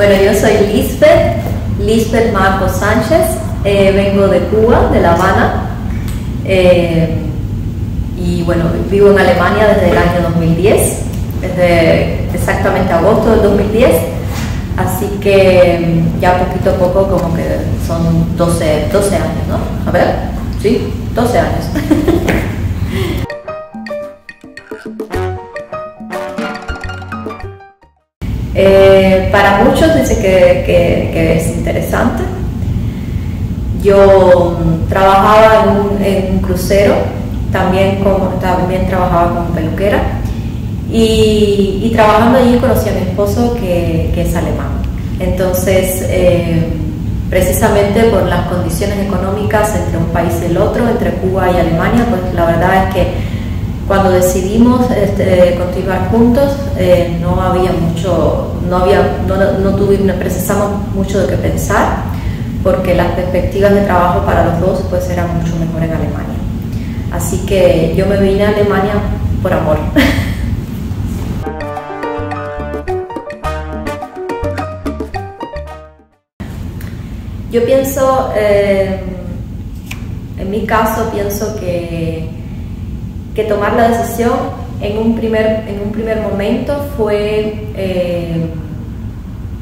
Bueno, yo soy Lisbeth Marco Sánchez, vengo de Cuba, de La Habana, y bueno, vivo en Alemania desde el año 2010, desde exactamente agosto del 2010, así que ya poquito a poco, como que son 12 años, ¿no? A ver, sí, 12 años. Para muchos dice que es interesante. Yo trabajaba en un crucero, también trabajaba como peluquera y trabajando allí conocí a mi esposo que es alemán. Entonces, precisamente por las condiciones económicas entre un país y el otro, entre Cuba y Alemania, pues la verdad es que cuando decidimos continuar juntos, no precisamos mucho de qué pensar, porque las perspectivas de trabajo para los dos pues eran mucho mejor en Alemania. Así que yo me vine a Alemania por amor. Yo pienso, en mi caso, pienso que tomar la decisión en un primer momento fue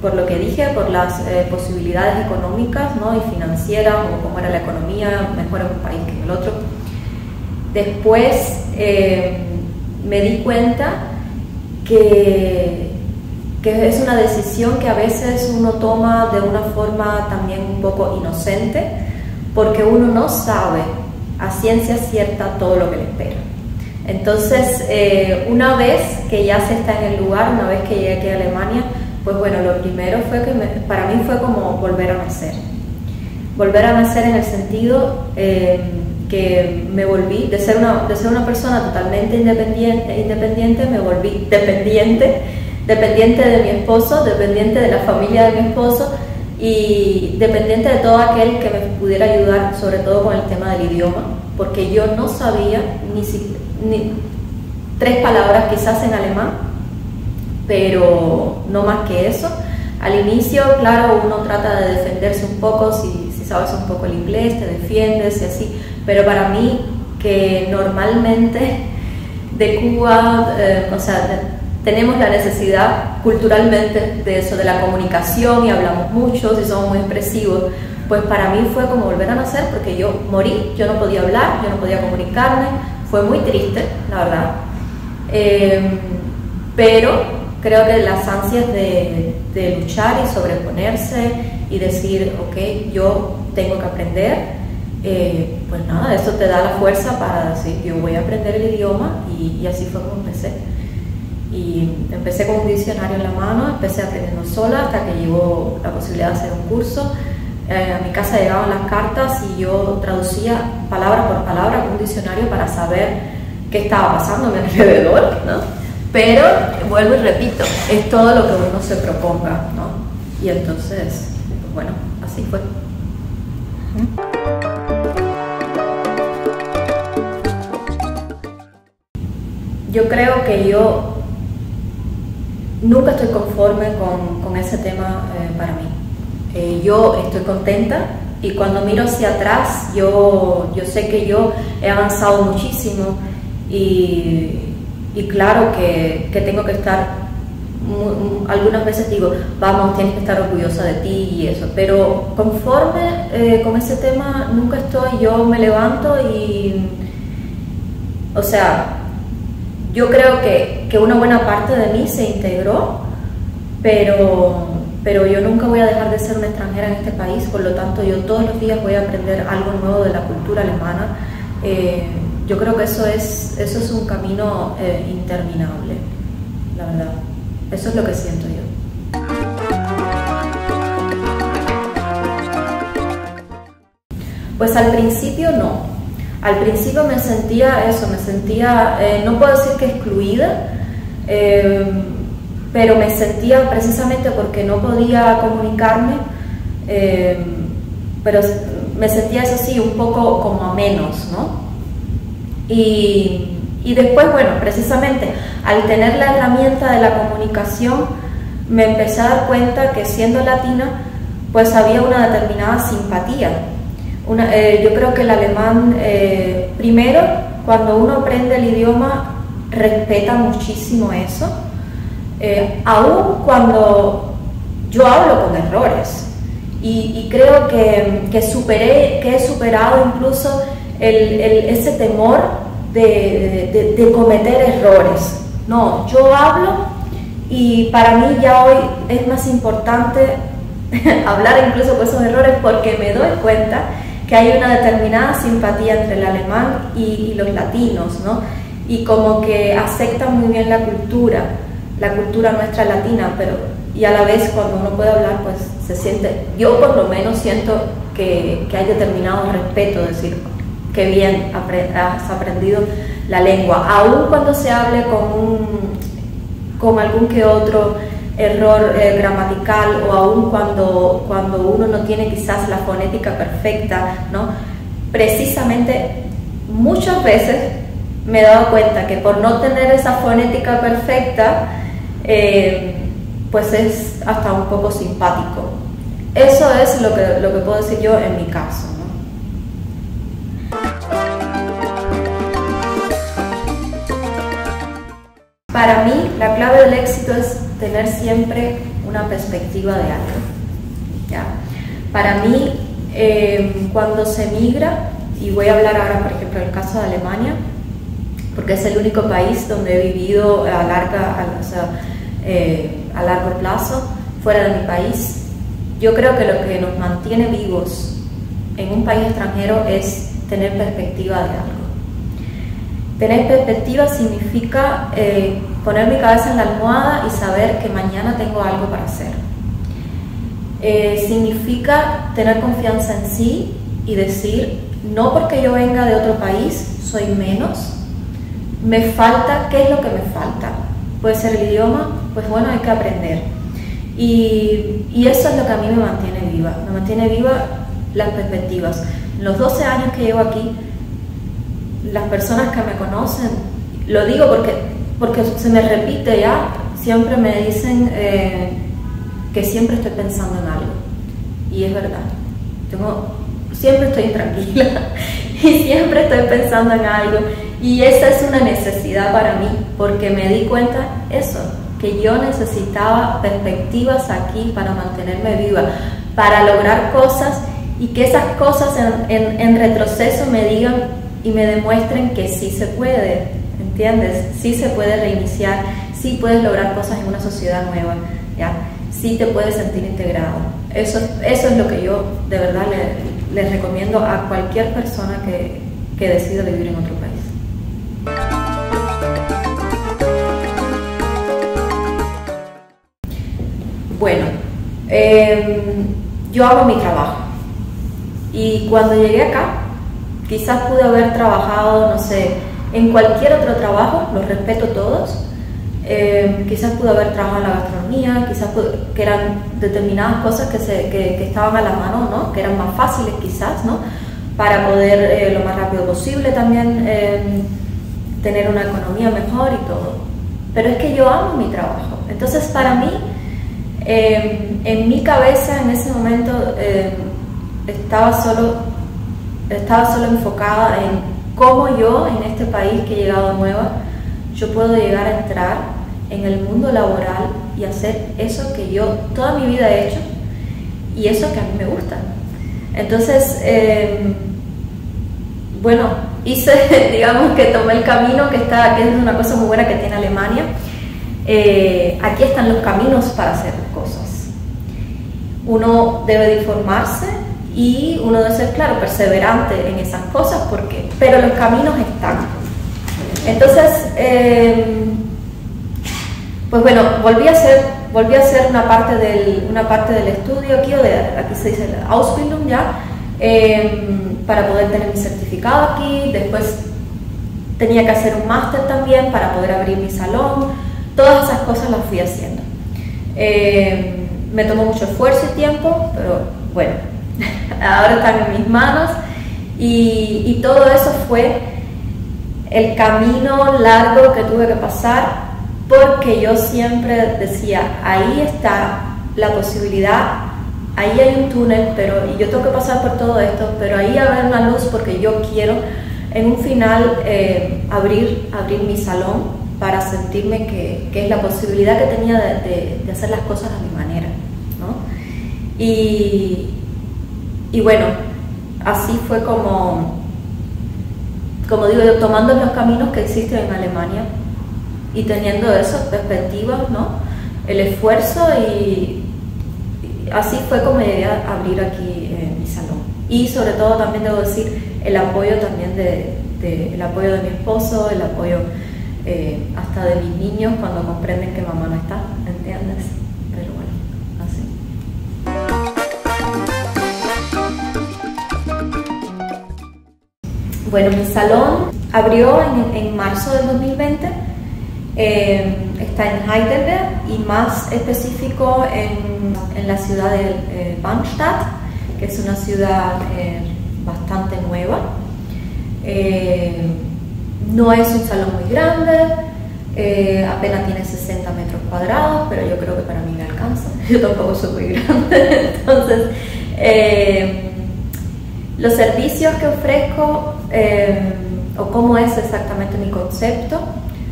por lo que dije, por las posibilidades económicas, ¿no? Y financieras, o cómo era la economía, mejor en un país que en el otro. Después me di cuenta que es una decisión que a veces uno toma de una forma también un poco inocente, porque uno no sabe a ciencia cierta todo lo que le espera. Entonces, una vez que ya se está en el lugar, una vez que llegué aquí a Alemania, pues bueno, lo primero fue que para mí fue como volver a nacer. Volver a nacer en el sentido que me volví, de ser una persona totalmente independiente, me volví dependiente de mi esposo, dependiente de la familia de mi esposo y dependiente de todo aquel que me pudiera ayudar, sobre todo con el tema del idioma, porque yo no sabía ni tres palabras quizás en alemán, pero no más que eso. Al inicio, claro, uno trata de defenderse un poco, si sabes un poco el inglés, te defiendes y así, pero para mí, que normalmente de Cuba, tenemos la necesidad culturalmente de eso, de la comunicación, y hablamos mucho, y somos muy expresivos, pues para mí fue como volver a nacer, porque yo morí, yo no podía hablar, yo no podía comunicarme, fue muy triste, la verdad. Pero creo que las ansias de luchar y sobreponerse y decir, ok, yo tengo que aprender, pues nada, eso te da la fuerza para decir, yo voy a aprender el idioma, y así fue como empecé. Y empecé con un diccionario en la mano, empecé aprendiendo sola hasta que llegó la posibilidad de hacer un curso. A mi casa llegaban las cartas y yo traducía palabra por palabra con un diccionario para saber qué estaba pasando a mi alrededor, ¿no? Pero vuelvo y repito, es todo lo que uno se proponga, ¿no? Y entonces, pues bueno, así fue. Yo creo que yo nunca estoy conforme con ese tema para mí. Yo estoy contenta y cuando miro hacia atrás yo sé que yo he avanzado muchísimo y claro que tengo que estar, algunas veces digo, vamos, tienes que estar orgullosa de ti y eso, pero conforme con ese tema nunca estoy. Yo me levanto y, o sea, yo creo que una buena parte de mí se integró, pero yo nunca voy a dejar de ser una extranjera en este país, por lo tanto yo todos los días voy a aprender algo nuevo de la cultura alemana. Yo creo que eso es un camino interminable, la verdad. Eso es lo que siento yo. Pues al principio no. Al principio me sentía eso, no puedo decir que excluida, pero me sentía precisamente porque no podía comunicarme, pero me sentía, eso sí, un poco como a menos, ¿no? Y después, bueno, precisamente al tener la herramienta de la comunicación, me empecé a dar cuenta que siendo latina, pues había una determinada simpatía. Yo creo que el alemán, primero, cuando uno aprende el idioma, respeta muchísimo eso, aún cuando yo hablo con errores. Y creo que he superado incluso ese temor de cometer errores. No, yo hablo y para mí ya hoy es más importante hablar incluso con esos errores, porque me doy cuenta que hay una determinada simpatía entre el alemán y los latinos, ¿no? Y como que aceptan muy bien la cultura nuestra latina, pero... Y a la vez cuando uno puede hablar, pues se siente, yo por lo menos siento que hay determinado respeto, decir que bien has aprendido la lengua, aun cuando se hable con algún que otro error gramatical, o aun cuando uno no tiene quizás la fonética perfecta, ¿no? Precisamente muchas veces me he dado cuenta que por no tener esa fonética perfecta, pues es hasta un poco simpático. Eso es lo que puedo decir yo en mi caso, ¿no? Para mí, la clave del éxito es tener siempre una perspectiva de algo, ¿ya? Para mí, cuando se migra, y voy a hablar ahora, por ejemplo, del caso de Alemania, porque es el único país donde he vivido a largo plazo fuera de mi país, yo creo que lo que nos mantiene vivos en un país extranjero es tener perspectiva de algo. Tener perspectiva significa poner mi cabeza en la almohada y saber que mañana tengo algo para hacer. Significa tener confianza en sí y decir, no porque yo venga de otro país soy menos, me falta, ¿qué es lo que me falta? Puede ser el idioma, pues bueno, hay que aprender. Y eso es lo que a mí me mantiene viva. Me mantiene viva las perspectivas. En los 12 años que llevo aquí, las personas que me conocen, lo digo porque se me repite ya, siempre me dicen que siempre estoy pensando en algo. Y es verdad. Siempre estoy intranquila y siempre estoy pensando en algo. Y esa es una necesidad para mí, porque me di cuenta eso, que yo necesitaba perspectivas aquí para mantenerme viva, para lograr cosas y que esas cosas en retroceso me digan y me demuestren que sí se puede, ¿entiendes? Sí se puede reiniciar, sí puedes lograr cosas en una sociedad nueva, ¿ya? Sí te puedes sentir integrado. Eso es lo que yo de verdad les recomiendo a cualquier persona que decida vivir en otro país. Bueno, yo hago mi trabajo y cuando llegué acá quizás pude haber trabajado, no sé, en cualquier otro trabajo, los respeto todos, quizás pude haber trabajado en la gastronomía, quizás que eran determinadas cosas que estaban a la mano, ¿no? Que eran más fáciles quizás, ¿no? Para poder lo más rápido posible también tener una economía mejor y todo. Pero es que yo amo mi trabajo, entonces para mí, en mi cabeza en ese momento estaba solo enfocada en cómo yo en este país que he llegado nueva, yo puedo llegar a entrar en el mundo laboral y hacer eso que yo toda mi vida he hecho y eso que a mí me gusta. Entonces, bueno, digamos que tomé el camino que es una cosa muy buena que tiene Alemania. Aquí están los caminos para hacer las cosas. Uno debe de informarse y uno debe ser, claro, perseverante en esas cosas, porque, pero los caminos están. Entonces, pues bueno, volví a hacer una parte del estudio aquí, aquí se dice Ausbildung ya, para poder tener mi certificado aquí. Después tenía que hacer un máster también para poder abrir mi salón. Todas esas cosas las fui haciendo. Me tomó mucho esfuerzo y tiempo, pero bueno, ahora están en mis manos y todo eso fue el camino largo que tuve que pasar porque yo siempre decía, ahí está la posibilidad, ahí hay un túnel, pero y yo tengo que pasar por todo esto, pero ahí habrá una luz, porque yo quiero en un final abrir mi salón para sentirme que es la posibilidad que tenía de hacer las cosas a mi manera, ¿no? Y bueno, así fue como digo yo, tomando los caminos que existen en Alemania y teniendo esas perspectivas, ¿no? El esfuerzo, y así fue como llegué a abrir aquí mi salón. Y sobre todo también debo decir el apoyo también el apoyo de mi esposo, el apoyo hasta de mis niños cuando comprenden que mamá no está, ¿entiendes? Pero bueno, así. Bueno, mi salón abrió en marzo del 2020, está en Heidelberg y más específico en la ciudad de Bahnstadt, que es una ciudad bastante nueva. No es un salón muy grande, apenas tiene 60 metros cuadrados, pero yo creo que para mí me alcanza, yo tampoco soy muy grande. Entonces, los servicios que ofrezco, o cómo es exactamente mi concepto,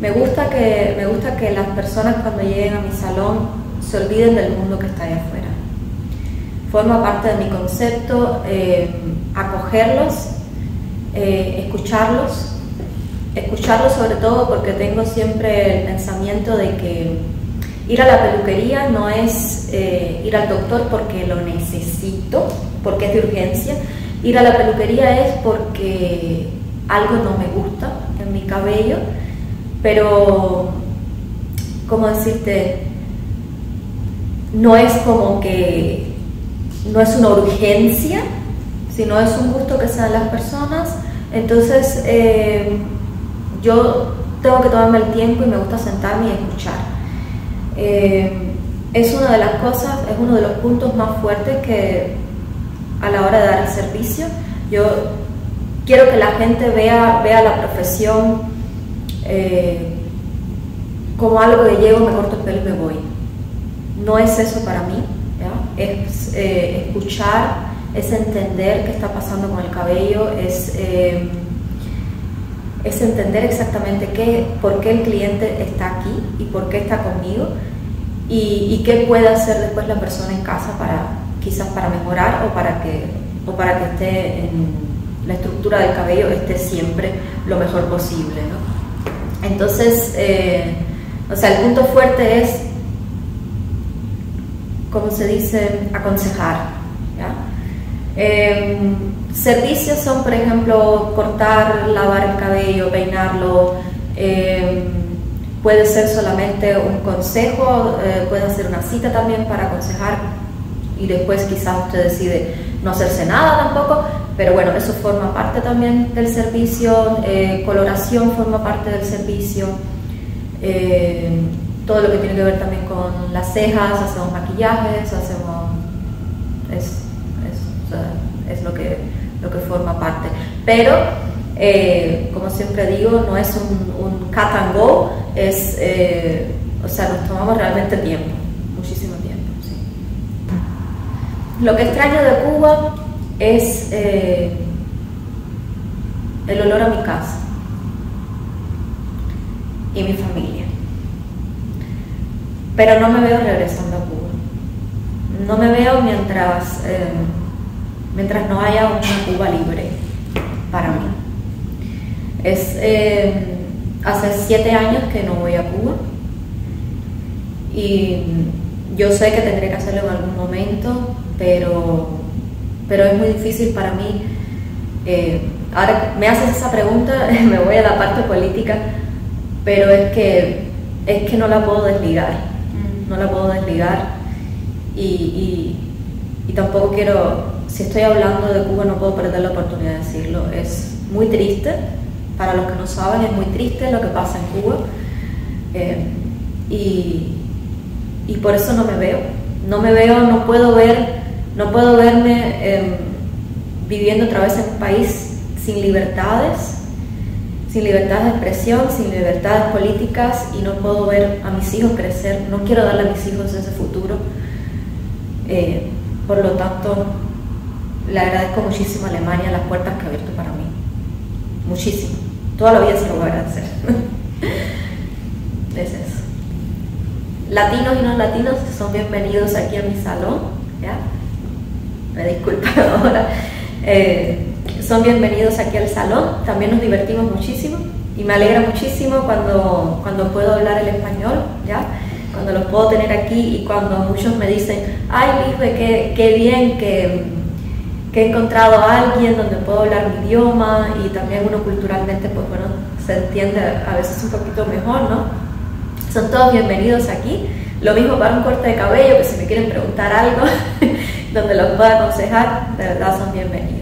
me gusta que las personas cuando lleguen a mi salón se olviden del mundo que está ahí afuera. Forma parte de mi concepto acogerlos, escucharlos sobre todo, porque tengo siempre el pensamiento de que ir a la peluquería no es ir al doctor porque lo necesito, porque es de urgencia. Ir a la peluquería es porque algo no me gusta en mi cabello, pero, ¿cómo decirte? No es como que no es una urgencia, sino es un gusto que sean las personas. Entonces, yo tengo que tomarme el tiempo y me gusta sentarme y escuchar. Es una de las cosas, es uno de los puntos más fuertes que a la hora de dar el servicio. Yo quiero que la gente vea la profesión como algo de llego, me corto el pelo y me voy. No es eso para mí, ¿ya? Es escuchar, es entender qué está pasando con el cabello, es entender exactamente por qué el cliente está aquí y por qué está conmigo, y qué puede hacer después la persona en casa quizás para mejorar, o para que esté la estructura del cabello esté siempre lo mejor posible, ¿no? Entonces, o sea, el punto fuerte es, como se dice, aconsejar, ¿ya? Servicios son, por ejemplo, cortar, lavar el cabello, peinarlo, puede ser solamente un consejo, puede hacer una cita también para aconsejar, y después quizás usted decide no hacerse nada tampoco, pero bueno, eso forma parte también del servicio. Coloración forma parte del servicio, todo lo que tiene que ver también con las cejas, hacemos maquillajes, hacemos... es lo que forma parte, pero como siempre digo, no es un cut and go, es, o sea, nos tomamos realmente tiempo, muchísimo tiempo, sí. Lo que extraño de Cuba es el olor a mi casa y mi familia, pero no me veo regresando a Cuba, no me veo mientras no haya una Cuba libre para mí. Es, hace 7 años que no voy a Cuba, y yo sé que tendré que hacerlo en algún momento, pero es muy difícil para mí. Ahora me haces esa pregunta, me voy a la parte política, pero es que no la puedo desligar, y tampoco quiero... Si estoy hablando de Cuba no puedo perder la oportunidad de decirlo. Es muy triste, para los que no saben, es muy triste lo que pasa en Cuba, y por eso no me veo, no puedo verme viviendo otra vez en un país sin libertades, sin libertad de expresión, sin libertades políticas, y no puedo ver a mis hijos crecer, no quiero darle a mis hijos ese futuro. Por lo tanto, le agradezco muchísimo a Alemania las puertas que ha abierto para mí, muchísimo, toda la vida se lo voy a agradecer. Es eso. Latinos y no latinos son bienvenidos aquí a mi salón, ¿ya? Me disculpo ahora. Son bienvenidos aquí al salón, también nos divertimos muchísimo y me alegra muchísimo cuando puedo hablar el español, ¿ya? Cuando los puedo tener aquí y cuando muchos me dicen, ay, Lisbeth, qué bien que he encontrado a alguien donde puedo hablar mi idioma, y también uno culturalmente, pues bueno, se entiende a veces un poquito mejor, ¿no? Son todos bienvenidos aquí, lo mismo para un corte de cabello, que si me quieren preguntar algo, donde los pueda aconsejar, de verdad son bienvenidos.